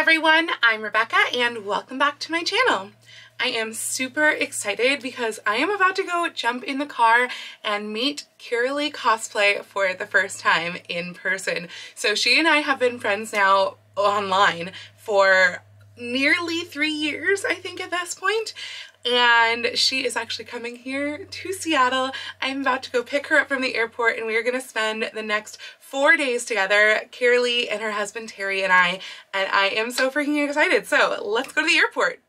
everyone, I'm Rebecca and welcome back to my channel. I am super excited because I am about to go jump in the car and meet Kirilee Cosplay for the first time in person. So she and I have been friends now online for nearly 3 years, I think, at this point. And she is actually coming here to Seattle. I'm about to go pick her up from the airport and we are going to spend the next 4 days together, Kirilee and her husband Terry and I am so freaking excited. So let's go to the airport.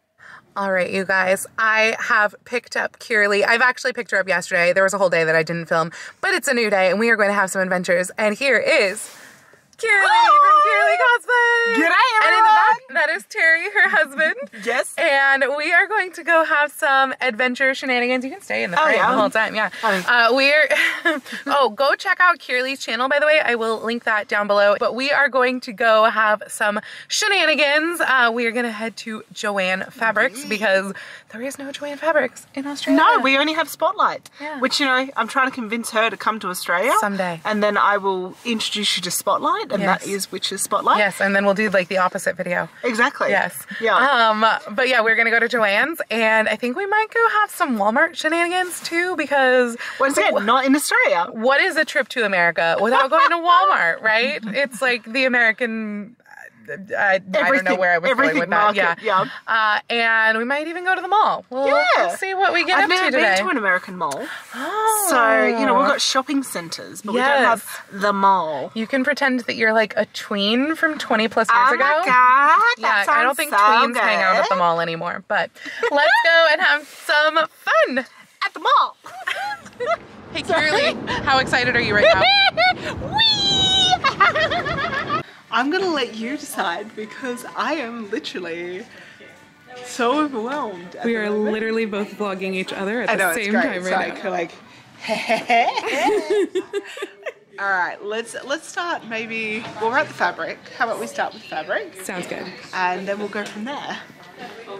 All right, you guys, I have picked up Kirilee. I've actually picked her up yesterday. There was a whole day that I didn't film, but it's a new day and we are going to have some adventures. And here is Kirilee from Kirilee Cosplay. G'day, everyone. And in the back, that is Terry, her husband. Yes. And we are going to go have some adventure shenanigans. You can stay in the frame the whole time. Yeah. Go check out Kirilee's channel, by the way. I will link that down below. But we are going to go have some shenanigans. We are going to head to Joann Fabrics because there is no Joann Fabrics in Australia. No, we only have Spotlight. Yeah. Which, you know, I'm trying to convince her to come to Australia someday. And then I will introduce you to Spotlight. And yes, that is Witch's Spotlight. Yes, and then we'll do like the opposite video. Exactly. Yes. Yeah. But yeah, we're gonna go to Joann's, and I think we might go have some Walmart shenanigans too, because once again, not in Australia. What is a trip to America without going to Walmart? Right? It's like the American. I don't know where I was going with that. Market, yeah. And we might even go to the mall. We'll see what we get up to today. I've never been to an American mall. Oh. So, you know, we've got shopping centers, but we don't have the mall. You can pretend that you're like a tween from 20 plus years ago. Oh my God. Yeah, I don't think tweens hang out at the mall anymore, but let's go and have some fun at the mall. Hey, Kirilee, how excited are you right now? Whee! I'm gonna let you decide because I am literally so overwhelmed. We are literally both vlogging each other at the same time right now. Like, all right, let's start. Maybe we're at the fabric. How about we start with fabric? Sounds good. And then we'll go from there.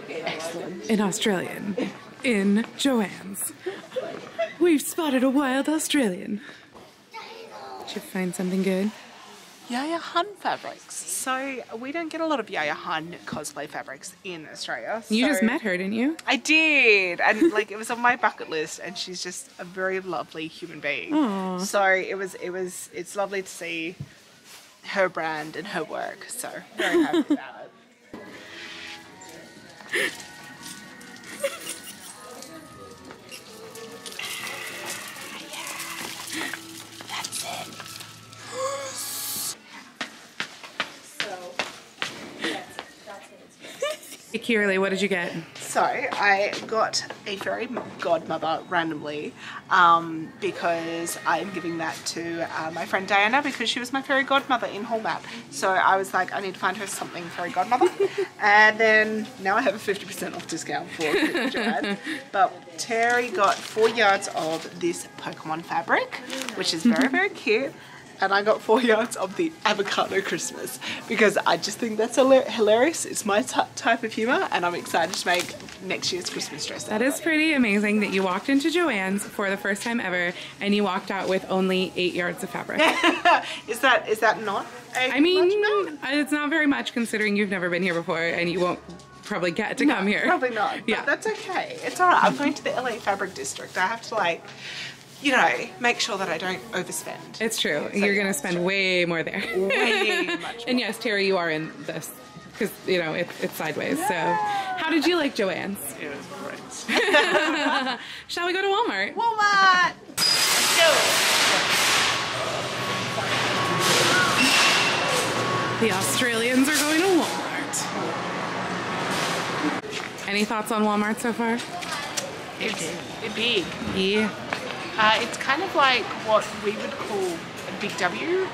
Excellent. In Australian, in Joann's, we've spotted a wild Australian. Did you find something good? Yaya Han fabrics. So we don't get a lot of Yaya Han cosplay fabrics in Australia. You just met her, didn't you? I did, and like it was on my bucket list, and she's just a very lovely human being. Aww. So it's lovely to see her brand and her work. So very happy about it. Kirilee, what did you get? So I got a fairy godmother randomly because I'm giving that to my friend Diana because she was my fairy godmother in Hallmap. So I was like, I need to find her something fairy godmother. And then now I have a 50% off discount for Joann. But Terry got 4 yards of this Pokemon fabric, which is very, very cute. And I got 4 yards of the avocado Christmas because I just think that's hilarious. It's my type of humor and I'm excited to make next year's Christmas dress. That is pretty amazing that you walked into Joann's for the first time ever and you walked out with only 8 yards of fabric. Is that not a much? It's not very much considering you've never been here before and you won't probably get to come here. Probably not, but that's okay. It's all right, I'm going to the LA Fabric District. I have to like, you know, make sure that I don't overspend. It's true. So you're going to spend way more there. Way much more. And yes, Terry, you are in this because, you know, it's sideways. Yeah. So how did you like Joann's? It was great. Shall we go to Walmart? Walmart! Let's go! The Australians are going to Walmart. Any thoughts on Walmart so far? It's big. Yeah. It's kind of like what we would call a Big W,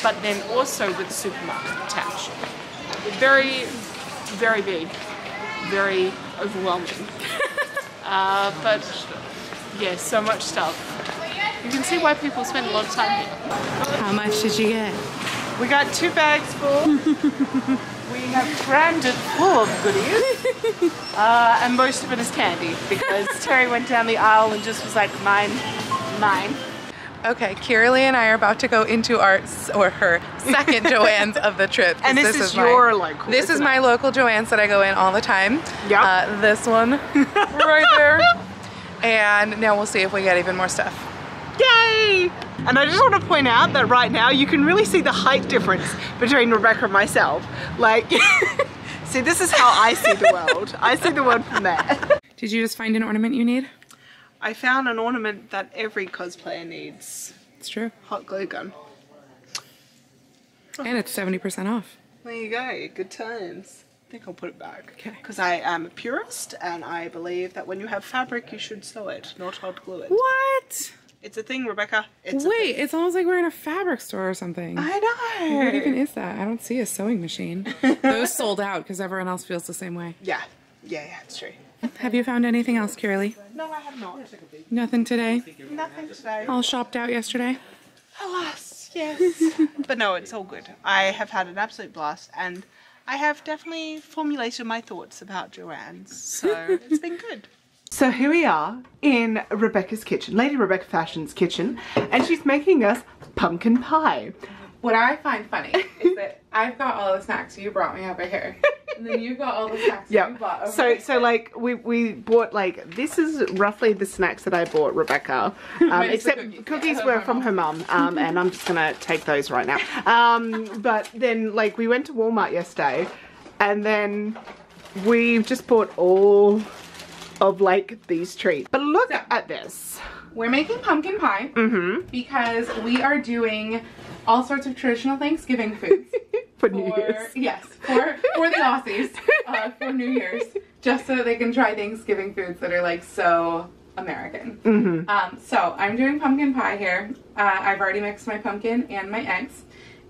but then also with supermarket attached. Very, very big, very overwhelming. But yeah, so much stuff. You can see why people spend a lot of time here. How much did you get? We got 2 bags full. We have crammed it full of goodies, and most of it is candy because Terry went down the aisle and just was like, mine, mine. Okay, Kirilee and I are about to go into our, or her, second Joann's of the trip. And this is your local. This is my local Joann's that I go in all the time. Yep. This one right there. And now we'll see if we get even more stuff. Yay! And I just want to point out that right now you can really see the height difference between Rebecca and myself. Like, see, this is how I see the world. I see the world from there. Did you just find an ornament you need? I found an ornament that every cosplayer needs. It's true. Hot glue gun. And it's 70% off. There you go, good times. I think I'll put it back. Okay. Because I am a purist and I believe that when you have fabric, you should sew it, not hot glue it. What? It's a thing, Rebecca. It's Wait, it's almost like we're in a fabric store or something. I know. Where even is that? I don't see a sewing machine. Those sold out because everyone else feels the same way. Yeah. Yeah, yeah, it's true. Have you found anything else, Kirilee? No, I have not. Nothing today? Nothing today. All shopped out yesterday? Alas, yes. But no, it's all good. I have had an absolute blast and I have definitely formulated my thoughts about Joann's, so it's been good. So here we are in Rebecca's kitchen, Lady Rebecca Fashions' kitchen, and she's making us pumpkin pie. What I find funny is that I've got all the snacks you brought me over here. And then you got all the snacks that you bought over here. So like we bought, like, this is roughly the snacks that I bought Rebecca. Except cookies were from her mum. And I'm just gonna take those right now. But then like we went to Walmart yesterday and then we just bought all of like these treats. But look at this. We're making pumpkin pie because we are doing all sorts of traditional Thanksgiving foods. For New Year's. Yes, for the Aussies, for New Year's. Just so they can try Thanksgiving foods that are like so American. So I'm doing pumpkin pie here. I've already mixed my pumpkin and my eggs.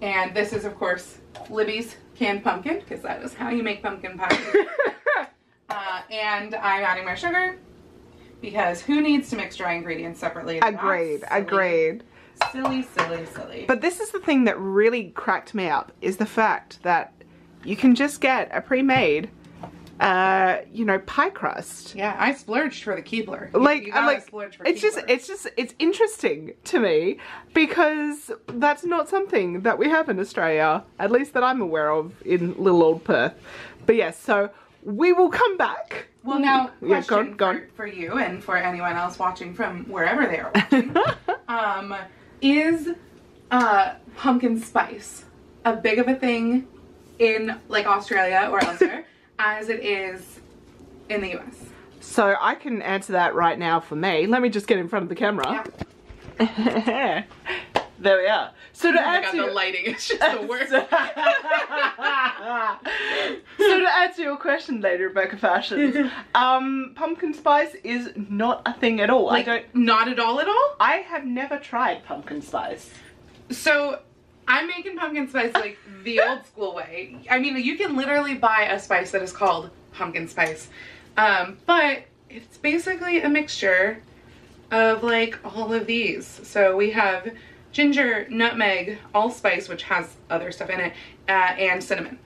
And this is of course Libby's canned pumpkin, because that is how you make pumpkin pie. And I'm adding my sugar, because who needs to mix dry ingredients separately? Agreed, agreed. Silly, silly, silly. But this is the thing that really cracked me up, is the fact that you can just get a pre-made, you know, pie crust. Yeah, I splurged for the Keebler. Like, you like splurge for it's Keebler. It's interesting to me because that's not something that we have in Australia, at least that I'm aware of in little old Perth. But yes, so we will come back. Well, now, question for you and for anyone else watching from wherever they are watching. Is pumpkin spice a big of a thing in like Australia or elsewhere as it is in the US? So I can answer that right now for me. Let me just get in front of the camera. Yeah. There we are. So to answer the lighting is just the worst. So to answer your question, Lady Rebecca Fashions, pumpkin spice is not a thing at all. Like, not at all at all? I have never tried pumpkin spice. So I'm making pumpkin spice like the old school way. I mean, you can literally buy a spice that is called pumpkin spice. But it's basically a mixture of like all of these. So we have ginger, nutmeg, allspice, which has other stuff in it, and cinnamon.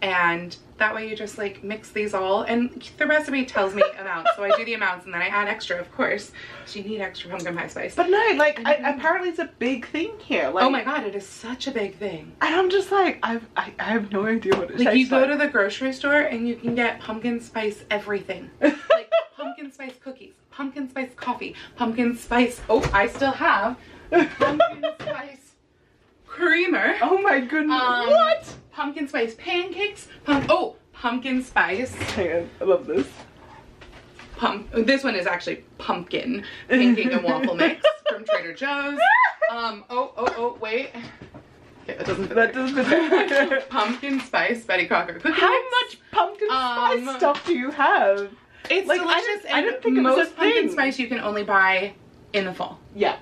And that way you just like mix these all, and the recipe tells me amounts, so I do the amounts and then I add extra, of course. So you need extra pumpkin pie spice. But no, like apparently it's a big thing here. Like, oh my god, it is such a big thing. And I'm just like, I have no idea what it is. Like you go to the grocery store and you can get pumpkin spice everything. Like pumpkin spice cookies, pumpkin spice coffee, pumpkin spice, oh, I still have pumpkin spice creamer. Oh my goodness. What? Pumpkin spice pancakes. Pumpkin spice. Hang on, I love this. This one is actually pumpkin pancake and waffle mix from Trader Joe's. Wait. Yeah, that doesn't fit. That doesn't fit. Pumpkin spice Betty Crocker cookies. How much pumpkin spice stuff do you have? It's like, delicious. I didn't think most it was a pumpkin thing. Spice you can only buy in the fall. Yeah.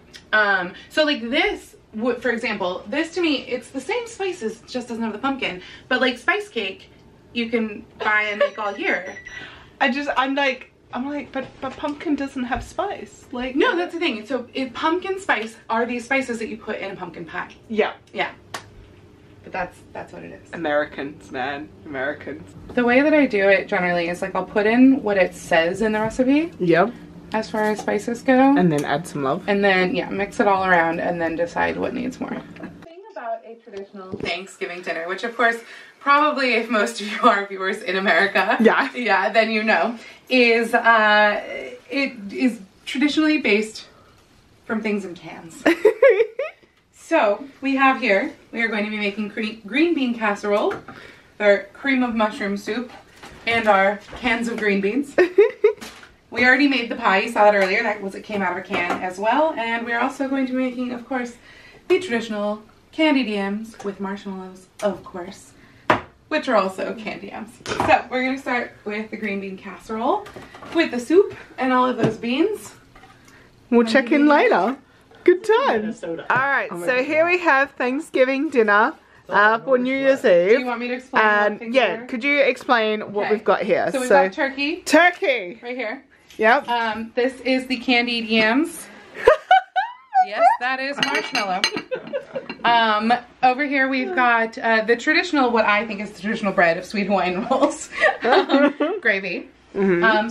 So like this, for example, this to me, it's the same spices, just doesn't have the pumpkin, but like spice cake, you can buy and make all year. I'm like, but pumpkin doesn't have spice. Like, no, that's the thing. So pumpkin spice are these spices that you put in a pumpkin pie. Yeah. Yeah. But that's what it is. Americans, man. Americans. The way that I do it generally is like, I'll put in what it says in the recipe. Yep. as far as spices go. And then add some love. And then, yeah, mix it all around and then decide what needs more. About a traditional Thanksgiving dinner, which of course, probably if most of you are viewers in America, yeah, then you know, is it is traditionally based from things in cans. So we have here, we are going to be making green bean casserole, our cream of mushroom soup, and our cans of green beans. We already made the pie, you saw that earlier, that was, it came out of a can as well, and we're also going to be making, of course, the traditional candied yams with marshmallows, of course, which are also candy yams. So we're going to start with the green bean casserole with the soup and all of those beans. We'll check in later. Good time. Alright, so here we have Thanksgiving dinner for New Year's Eve. Do you want me to explain what yeah, could you explain what we've got here? So we've got turkey. Turkey! Right here. Yep. This is the candied yams. Yes, that is marshmallow. Over here we've got the traditional, what I think is the traditional bread of sweet Hawaiian rolls, gravy,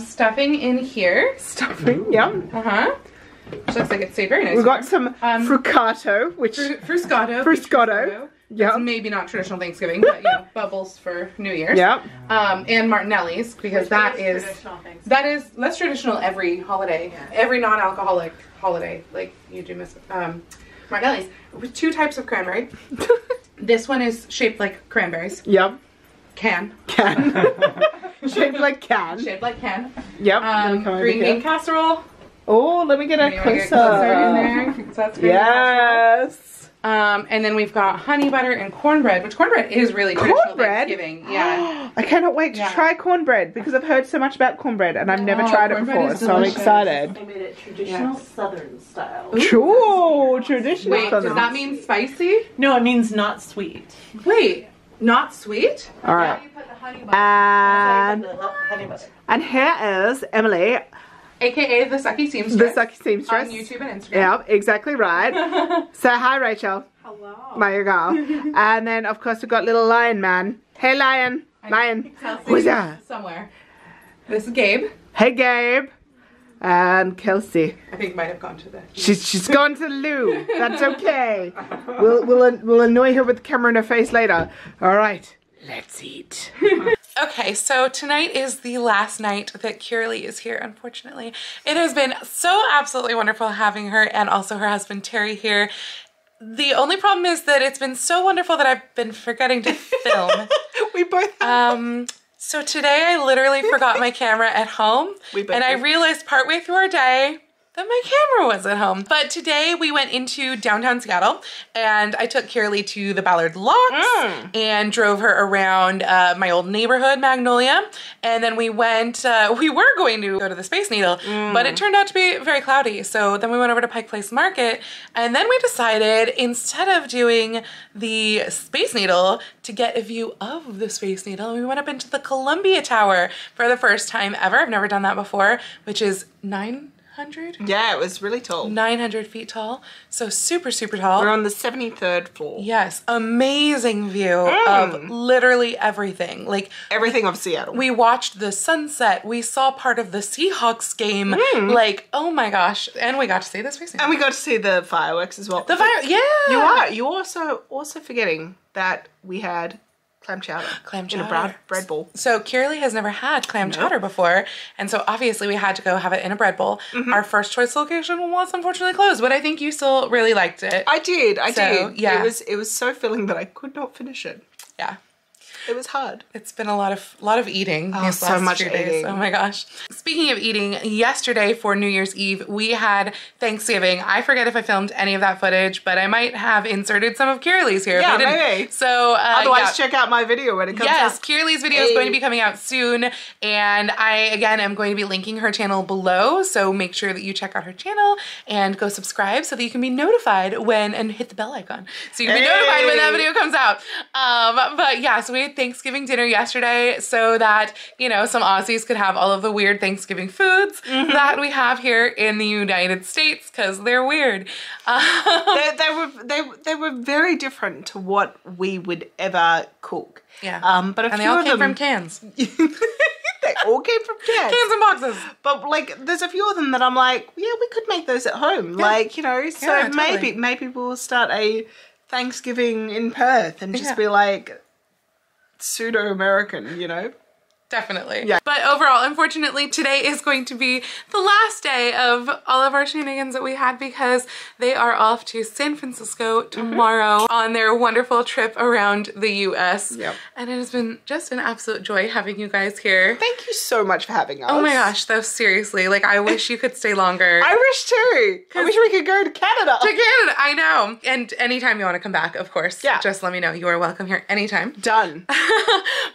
stuffing in here. Stuffing, yeah. Which looks like it stayed very nice. We've got some fruscato, which fruscato. Yeah, maybe not traditional Thanksgiving, but you know, bubbles for New Year's. Yeah. And Martinelli's, because that is that's traditional every holiday, every non-alcoholic holiday. Like you do miss Martinelli's with two types of cranberry. This one is shaped like cranberries. Yep. Can. Shaped like can. Shaped like can. Yep. Green bean casserole. Oh, let me get a closer. In there. That's green casserole. And then we've got honey butter and cornbread, which cornbread is really traditional Thanksgiving. Yeah. I cannot wait to try cornbread because I've heard so much about cornbread and I've never tried it before, so I'm excited. I made it traditional Southern style. True, traditional Southern. Wait, does that mean spicy? No, it means not sweet. Wait, not sweet? All right. And here is Emily, AKA the Sucky Seamstress. The Sucky Seamstress. On YouTube and Instagram. Yeah, exactly right. So, hi, Rachel. Hello. My girl. And then, of course, we've got little Lion Man. Hey, Lion. Lion. Who's that? Somewhere. This is Gabe. Hey, Gabe. And Kelsey. I think might have gone to the... She's gone to the loo. That's okay. We'll annoy her with the camera in her face later. All right. Let's eat. Okay, so tonight is the last night that Kirilee is here, unfortunately. It has been so absolutely wonderful having her and also her husband Terry here. The only problem is that it's been so wonderful that I've been forgetting to film. We both have. So today I literally forgot my camera at home. And I realized partway through our day that my camera was at home. But today we went into downtown Seattle and I took Kirilee to the Ballard Locks and drove her around my old neighborhood, Magnolia. And then we went, we were going to go to the Space Needle, but it turned out to be very cloudy. So then we went over to Pike Place Market and then we decided instead of doing the Space Needle to get a view of the Space Needle, we went up into the Columbia Tower for the first time ever. I've never done that before, which is 900? Yeah, it was really tall. 900 feet tall. So super, super tall. We're on the 73rd floor. Yes. Amazing view of literally everything. Like everything of Seattle. We watched the sunset. We saw part of the Seahawks game. Like, oh my gosh. And we got to see this recently. And we got to see the fireworks as well. The fireworks, yeah. You are. You're also forgetting that we had clam chowder. Clam chowder. In a bread bowl. So Kirilee has never had clam chowder before, and so obviously we had to go have it in a bread bowl. Our first choice location was unfortunately closed, but I think you still really liked it. I did. Yeah. It was so filling that I could not finish it. Yeah. It was hard. It's been a lot of eating. Oh, so much eating. Oh my gosh. Speaking of eating, yesterday for New Year's Eve, we had Thanksgiving. I forget if I filmed any of that footage, but I might have inserted some of Kirilee's here. Yeah, maybe. So, otherwise, check out my video when it comes out. Yes, Kirilee's video is going to be coming out soon. And I, again, am going to be linking her channel below. So make sure that you check out her channel and go subscribe so that you can be notified when, and hit the bell icon. So you can be notified when that video comes out. But yeah, so we had Thanksgiving dinner yesterday so that, you know, some Aussies could have all of the weird Thanksgiving foods that we have here in the United States because they're weird. They were very different to what we would ever cook. Yeah. But a few of them came from cans. all came from cans. Cans and boxes. But like, there's a few of them that I'm like, yeah, we could make those at home. Yeah. Like, you know, so yeah, totally. maybe we'll start a Thanksgiving in Perth and just be like pseudo-American, you know? Definitely. Yeah. But overall, unfortunately, today is going to be the last day of all of our shenanigans that we had because they are off to San Francisco tomorrow on their wonderful trip around the US. Yep. And it has been just an absolute joy having you guys here. Thank you so much for having us. Oh my gosh, though, seriously. Like, I wish you could stay longer. I wish too. I wish we could go to Canada. To Canada, I know. And anytime you want to come back, of course, just let me know. You are welcome here anytime. Done.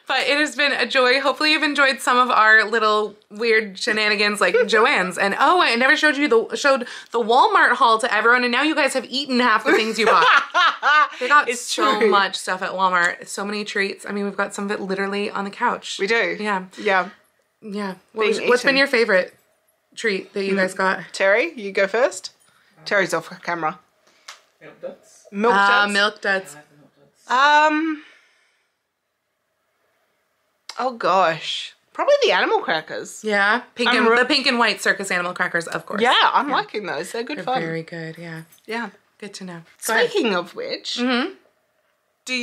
But it has been a joy. Hopefully you've enjoyed some of our little weird shenanigans like Joann's, and oh, I never showed the Walmart haul to everyone, and now you guys have eaten half the things you bought. They got so much stuff at Walmart, so many treats. I mean, we've got some of it literally on the couch. We do. Yeah. What's been your favorite treat that you guys got? Terry, you go first. Terry's off camera. Milk duds. Milk duds. Oh gosh, probably the animal crackers. Yeah, the pink and white circus animal crackers, of course. Yeah, I'm liking those. They're good fun. They're very good, yeah. Yeah. Good to know. Speaking of which, do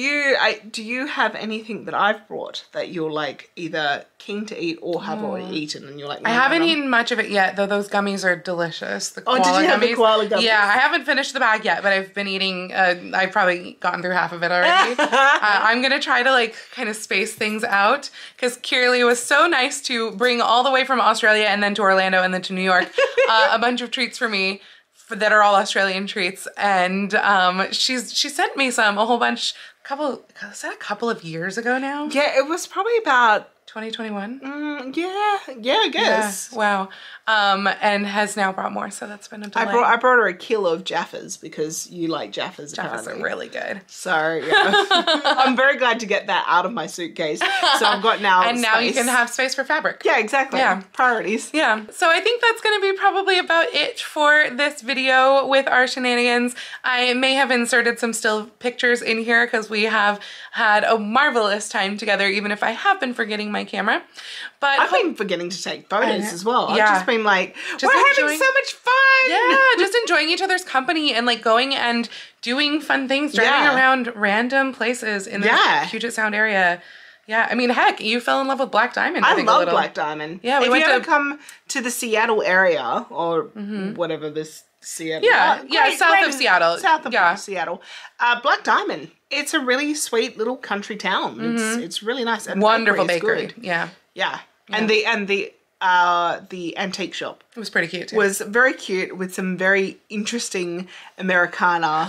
you have anything that I've brought that you're like either keen to eat or have already eaten and you're like, no, I haven't eaten much of it yet, though those gummies are delicious. The koala gummies. Oh, did you have the koala gummies? Yeah, I haven't finished the bag yet, but I've been eating, I've probably gotten through half of it already. I'm going to try to like kind of space things out because Kirilee was so nice to bring all the way from Australia and then to Orlando and then to New York a bunch of treats for me that are all Australian treats. And she sent me a couple of years ago now. Yeah, it was probably about 2021. Yeah, I guess. Yeah, wow. And has now brought more, so that's been a delight. I brought her a kilo of Jaffa's because you like Jaffa's. Jaffa's are really good. So yeah. I'm very glad to get that out of my suitcase. So I've got now. And now you can have space for fabric. Yeah, exactly. Yeah, priorities. Yeah. So I think that's going to be probably about it for this video with our shenanigans. I may have inserted some still pictures in here because we have had a marvelous time together, even if I have been forgetting my camera. But I've been forgetting to take photos as well. Yeah. I've just been like, we're having so much fun. Yeah, just enjoying each other's company and like going and doing fun things, driving around random places in the Puget Sound area. Yeah, I mean, heck, you fell in love with Black Diamond. I think, love Black Diamond. Yeah, we went to come to the Seattle area or whatever this Seattle. Yeah, south of Seattle. Black Diamond. It's a really sweet little country town. It's really nice and wonderful bakery. Good. Yeah. And the antique shop. It was pretty cute too. Was very cute with some very interesting Americana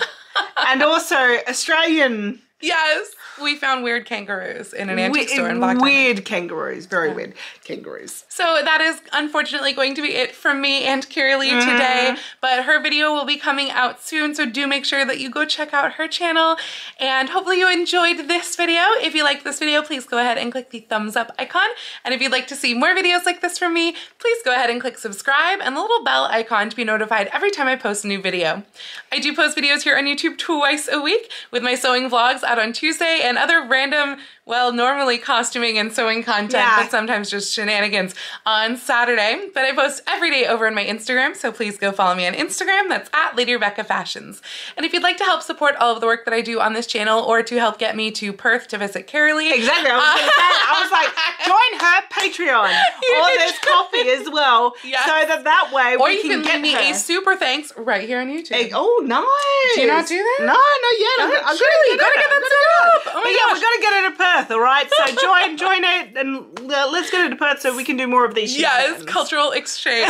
and also Australian. Yes, we found weird kangaroos in an antique store in Black Diamond. Weird kangaroos, very weird kangaroos. So that is unfortunately going to be it from me and Kirilee today, but her video will be coming out soon, so do make sure that you go check out her channel, and hopefully you enjoyed this video. If you liked this video, please go ahead and click the thumbs up icon, and if you'd like to see more videos like this from me, please go ahead and click subscribe and the little bell icon to be notified every time I post a new video. I do post videos here on YouTube twice a week with my sewing vlogs out on Tuesday and other random, well, normally costuming and sewing content, but sometimes just shenanigans on Saturday. But I post every day over on my Instagram, so please go follow me on Instagram. That's at Lady Rebecca Fashions. And if you'd like to help support all of the work that I do on this channel or to help get me to Perth to visit Kirilee. Exactly. I was like, join her Patreon. Or there's coffee as well. Yes. So that way or we can get me a super thanks right here on YouTube. Hey, oh, nice. Do you not do that? No, not yet. I'm going to get that set up. Oh my gosh. We've got to get it to Perth. All right, so join it and let's get into Perth so we can do more of these. Yes, cultural exchange.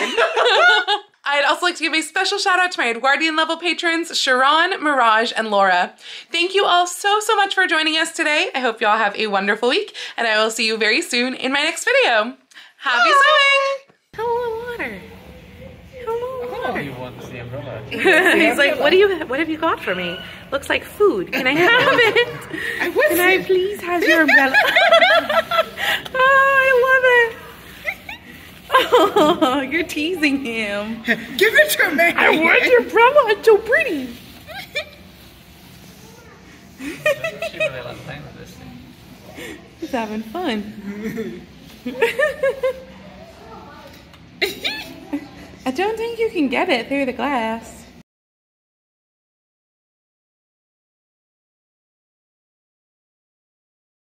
I'd also like to give a special shout out to my Edwardian level patrons, Sharon, Mirage, and Laura. Thank you all so much for joining us today. I hope y'all have a wonderful week, and I will see you very soon in my next video. Happy sewing! Hello, water. Oh, you want the umbrella. He's like, what have you got for me? Looks like food. Can I have it? Can I please have your umbrella? Oh, I love it. Oh, you're teasing him. Give it to me. I want your umbrella. It's so pretty. She's having fun. I don't think you can get it through the glass.